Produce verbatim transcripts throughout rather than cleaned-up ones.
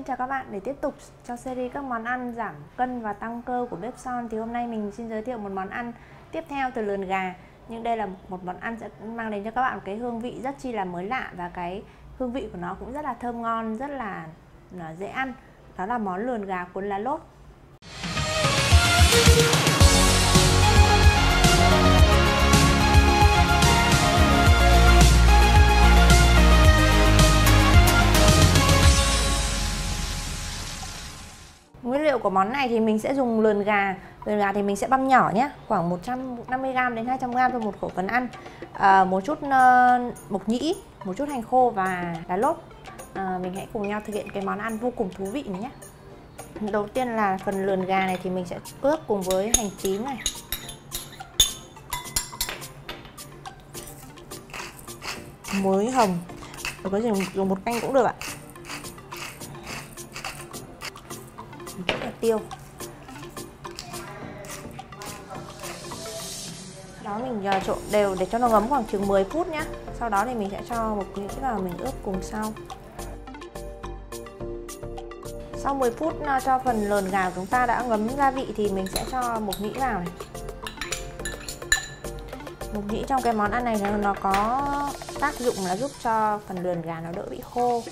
Xin chào các bạn, để tiếp tục cho series các món ăn giảm cân và tăng cơ của Bếp Son thì hôm nay mình xin giới thiệu một món ăn tiếp theo từ lườn gà. Nhưng đây là một món ăn sẽ mang đến cho các bạn một cái hương vị rất chi là mới lạ, và cái hương vị của nó cũng rất là thơm ngon, rất là dễ ăn. Đó là món lườn gà cuốn lá lốt. Nguyên liệu của món này thì mình sẽ dùng lườn gà. Lườn gà thì mình sẽ băm nhỏ nhé, khoảng một trăm năm mươi gramđến hai trăm gramthoi một khẩu phần ăn. À, một chút uh, mộc nhĩ, một chút hành khô và lá lốt. À, mình hãy cùng nhau thực hiện cái món ăn vô cùng thú vị này nhé. Đầu tiên là phần lườn gà này thì mình sẽ ướp cùng với hành tím này. Muối hồng. Có thể dùng bột canh cũng được ạ. Tiêu. Đó, mình trộn đều để cho nó ngấm khoảng chừng mười phút nhé. Sau đó thì mình sẽ cho một cái vào mình ướp cùng sau. Sau mười phút cho phần lườn gà của chúng ta đã ngấm gia vị thì mình sẽ cho mộc nhĩ vào này. Mộc nhĩ trong cái món ăn này nó có tác dụng là giúp cho phần lườn gà nó đỡ bị khô,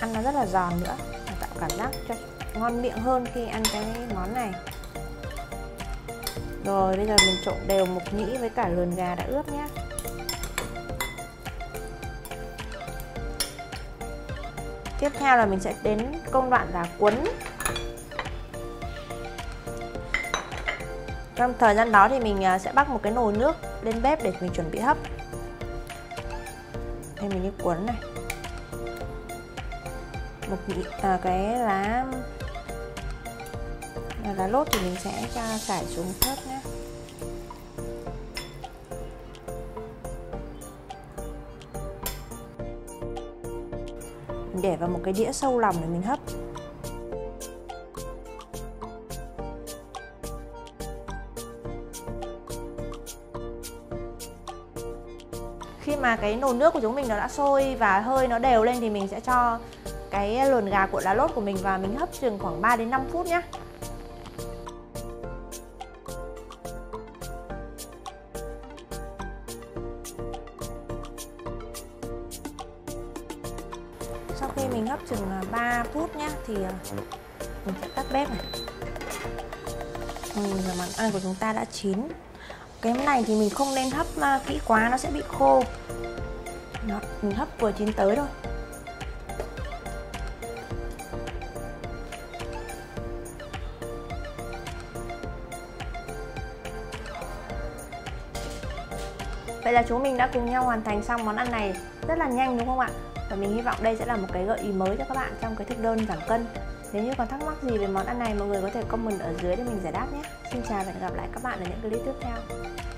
ăn nó rất là giòn nữa, tạo cảm giác cho ngon miệng hơn khi ăn cái món này. Rồi bây giờ mình trộn đều mộc nhĩ với cả lườn gà đã ướp nhé. Tiếp theo là mình sẽ đến công đoạn là cuốn. Trong thời gian đó thì mình sẽ bắc một cái nồi nước lên bếp để mình chuẩn bị hấp. Đây, mình đi cuốn này. Mộc nhĩ, à, cái lá lá lốt thì mình sẽ cho trải xuống thớt nhé. Mình để vào một cái đĩa sâu lòng để mình hấp. Khi mà cái nồi nước của chúng mình nó đã sôi và hơi nó đều lên thì mình sẽ cho cái lườn gà cuộn lá lốt của mình và mình hấp chừng khoảng ba đến năm phút nhé. Sau khi mình hấp chừng ba phút nhé thì mình sẽ tắt bếp này. Ừ, món ăn của chúng ta đã chín. Cái này thì mình không nên hấp kỹ quá, nó sẽ bị khô. Đó, mình hấp vừa chín tới thôi. Vậy là chúng mình đã cùng nhau hoàn thành xong món ăn này rất là nhanh, đúng không ạ? Và mình hy vọng đây sẽ là một cái gợi ý mới cho các bạn trong cái thực đơn giảm cân. Nếu như còn thắc mắc gì về món ăn này, mọi người có thể comment ở dưới để mình giải đáp nhé. Xin chào và hẹn gặp lại các bạn ở những clip tiếp theo.